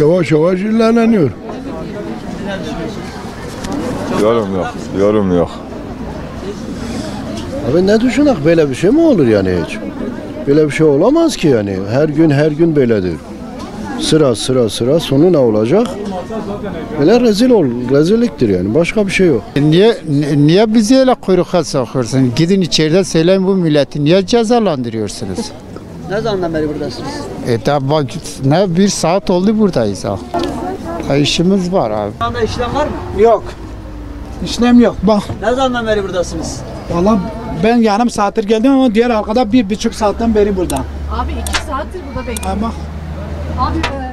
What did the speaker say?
Yavaş yavaş ilerleniyor. Yorum yok, yorum yok. Abi ne düşünüyorsun? Böyle bir şey mi olur yani hiç? Böyle bir şey olamaz ki yani. Her gün böyledir. Sıra sonu ne olacak? Böyle rezilliktir yani. Başka bir şey yok. Niye bizi öyle kuyruğa sokuyorsunuz? Gidin içeride söyleyin bu milleti. Niye cezalandırıyorsunuz? Ne zamandan beri buradasınız? Ne bir saat oldu buradayız abi. İşimiz var abi. Şu anda işlem var mı? Yok. İşlem yok bak. Ne zamandan beri buradasınız? Valla ben yarım saattir geldim ama diğer arkada 1,5 saatten beri burada. Abi 2 saattir burada bekliyorum. Abi